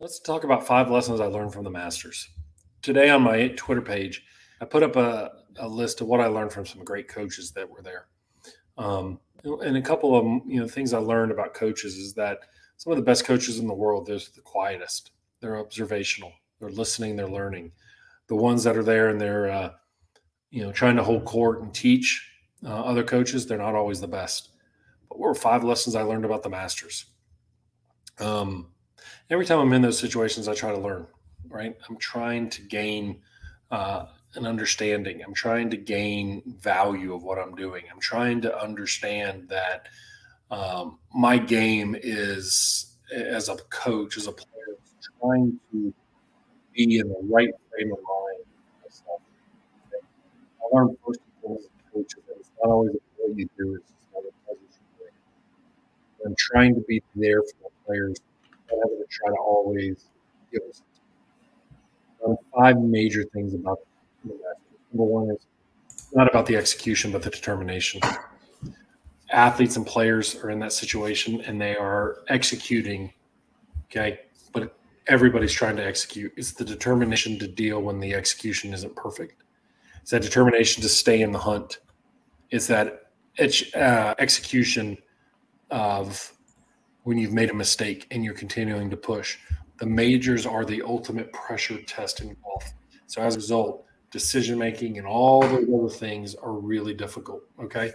Let's talk about 5 lessons I learned from the Masters. Today on my Twitter page, I put up a list of what I learned from some great coaches that were there. And a couple of things I learned about coaches is that some of the best coaches in the world, they're the quietest. They're observational. They're listening. They're learning. The ones that are there and they're trying to hold court and teach other coaches, they're not always the best. But what were 5 lessons I learned about the Masters? Every time I'm in those situations, I try to learn, right? I'm trying to gain an understanding. I'm trying to gain value of what I'm doing. I'm trying to understand that my game is, as a coach, as a player, trying to be in the right frame of mind for myself. I learned first and foremost as a coach that it's not always what you do, it's just not what you do. I'm trying to be there for the players. I'm going to try to always give us 5 major things about the Masters. Number one is not about the execution, but the determination. Athletes and players are in that situation, and they are executing, okay? But everybody's trying to execute. It's the determination to deal when the execution isn't perfect. It's that determination to stay in the hunt. It's that execution of – when you've made a mistake and you're continuing to push. The majors are the ultimate pressure test in golf. So as a result, decision-making and all those other things are really difficult, okay?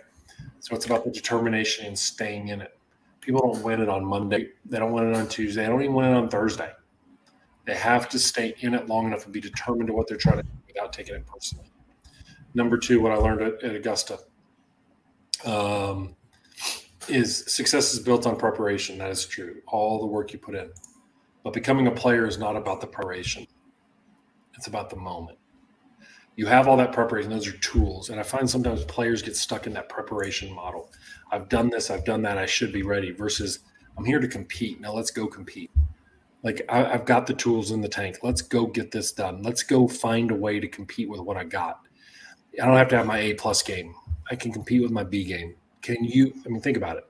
So it's about the determination and staying in it. People don't win it on Monday. They don't win it on Tuesday. They don't even win it on Thursday. They have to stay in it long enough and be determined to what they're trying to do without taking it personally. Number 2, what I learned at Augusta, is success is built on preparation. That is true. All the work you put in. But becoming a player is not about the preparation. It's about the moment. You have all that preparation. Those are tools. And I find sometimes players get stuck in that preparation model. I've done this. I've done that. I should be ready versus I'm here to compete. Now let's go compete. Like I've got the tools in the tank. Let's go get this done. Let's go find a way to compete with what I got. I don't have to have my A+ game. I can compete with my B game. Can you, think about it.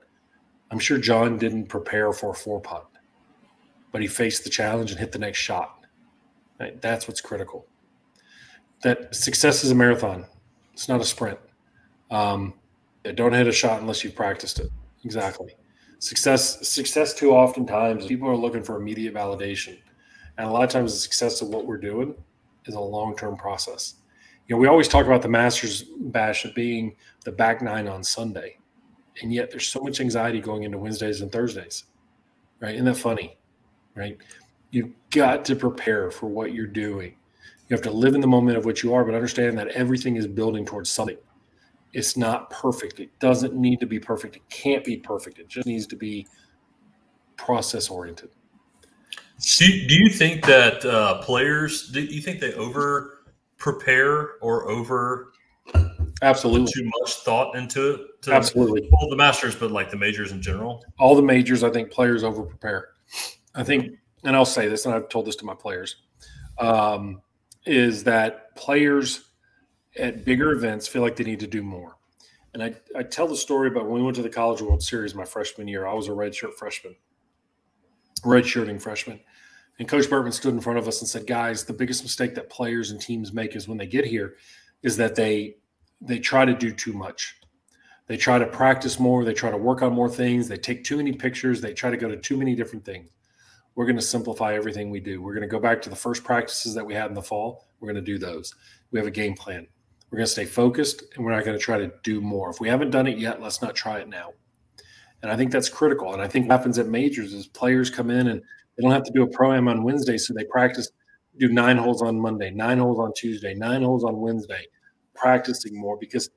I'm sure John didn't prepare for a 4-putt, but he faced the challenge and hit the next shot. Right? That's what's critical. That success is a marathon. It's not a sprint. Don't hit a shot unless you've practiced it. Exactly. Success too oftentimes, people are looking for immediate validation. And a lot of times the success of what we're doing is a long-term process. We always talk about the Masters bash of being the back 9 on Sunday. And yet there's so much anxiety going into Wednesdays and Thursdays, right? Isn't that funny, right? You've got to prepare for what you're doing. You have to live in the moment of what you are, but understand that everything is building towards something. It's not perfect. It doesn't need to be perfect. It can't be perfect. It just needs to be process-oriented. Do you think that players, do you think they over-prepare or over – Absolutely. Too much thought into it. Absolutely. All the Masters, but like the majors in general. All the majors, I think players overprepare. I think, and I'll say this, and I've told this to my players, is that players at bigger events feel like they need to do more. And I tell the story about when we went to the College World Series my freshman year. I was a redshirting freshman. And Coach Bertman stood in front of us and said, guys, the biggest mistake that players and teams make is when they get here is that they try to do too much. They try to practice more. They try to work on more things. They take too many pictures. They try to go to too many different things. We're going to simplify everything we do. We're going to go back to the first practices that we had in the fall. We're going to do those. We have a game plan. We're going to stay focused, and we're not going to try to do more. If we haven't done it yet, let's not try it now. And I think that's critical. And I think what happens at majors is players come in, and they don't have to do a pro-am on Wednesday, so they practice, do 9 holes on Monday, 9 holes on Tuesday, 9 holes on Wednesday. Practicing more because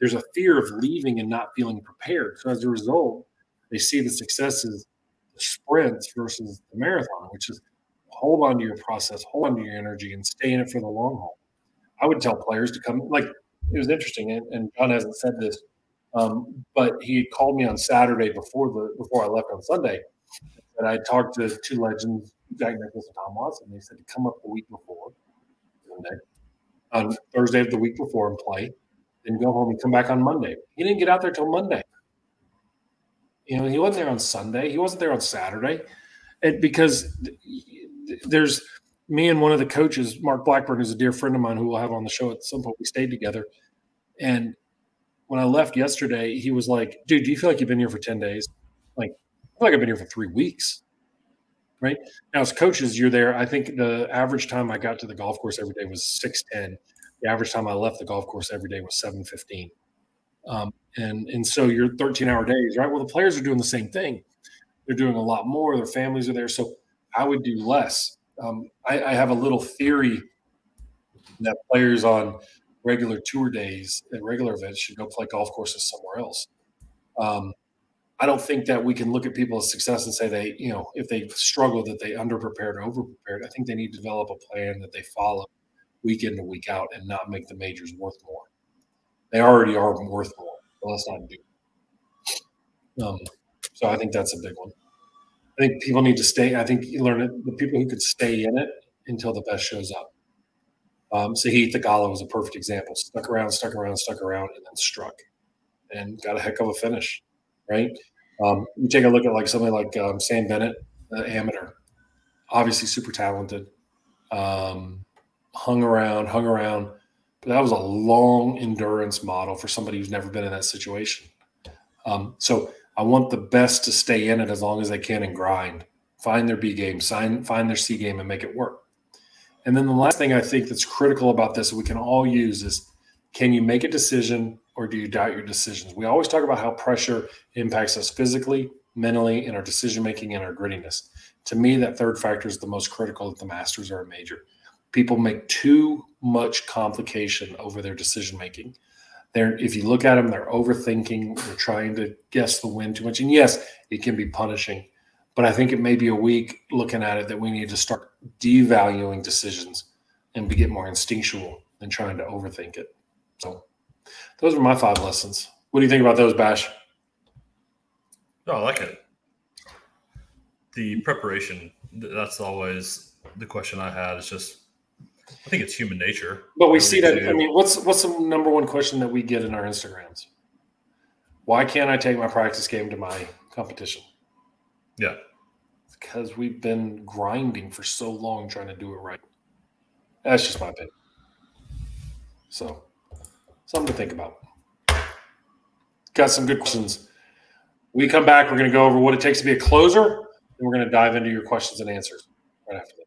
there's a fear of leaving and not feeling prepared. So as a result, they see the successes, the sprints versus the marathon, which is hold on to your process, hold on to your energy, and stay in it for the long haul. I would tell players to come. Like it was interesting, and John hasn't said this, but he had called me on Saturday before I left on Sunday, and I talked to 2 legends, Jack Nicklaus and Tom Watson. They said to come up the week before Sunday. On Thursday of the week before and play, then go home and come back on Monday. He didn't get out there till Monday. He wasn't there on Sunday. He wasn't there on Saturday. And because there's me and one of the coaches, Mark Blackburn, who's a dear friend of mine who we'll have on the show at some point. We stayed together. And when I left yesterday, he was like, dude, do you feel like you've been here for 10 days? Like, I feel like I've been here for 3 weeks. Right? Now, as coaches, you're there. I think the average time I got to the golf course every day was 6:10. The average time I left the golf course every day was 7:15. And so your 13-hour days, right? Well, the players are doing the same thing. They're doing a lot more. Their families are there. So I would do less. I have a little theory that players on regular tour days and regular events should go play golf courses somewhere else. I don't think that we can look at people as success and say they, you know, if they struggle that they underprepared or overprepared. I think they need to develop a plan that they follow week in to week out and not make the majors worth more. They already are worth more. But let's not do it. So I think that's a big one. I think people need to stay. I think you learn it. The people who could stay in it until the best shows up. Sahith Gala was a perfect example. Stuck around, and then struck, and got a heck of a finish, right? You take a look at like somebody like Sam Bennett, amateur, obviously super talented, hung around, but that was a long endurance model for somebody who's never been in that situation. So I want the best to stay in it as long as they can and grind, find their B game, find their C game, and make it work. And then the last thing I think that's critical about this we can all use is, can you make a decision or do you doubt your decisions? We always talk about how pressure impacts us physically, mentally, in our decision-making and our grittiness. To me, that third factor is the most critical that the Masters are a major. People make too much complication over their decision-making. If you look at them, they're overthinking. They're trying to guess the wind too much. And yes, it can be punishing. But I think it may be a week looking at it that we need to start devaluing decisions and get more instinctual than trying to overthink it. So those are my 5 lessons. What do you think about those, Bash? No, I like it. The preparation, that's always the question I had. It's just, I think it's human nature. But we see that. I mean, what's the number one question that we get in our Instagrams? Why can't I take my practice game to my competition? Yeah. Because we've been grinding for so long trying to do it right. That's just my opinion. So, something to think about. Got some good questions. We come back, we're going to go over what it takes to be a closer, and we're going to dive into your questions and answers right after that.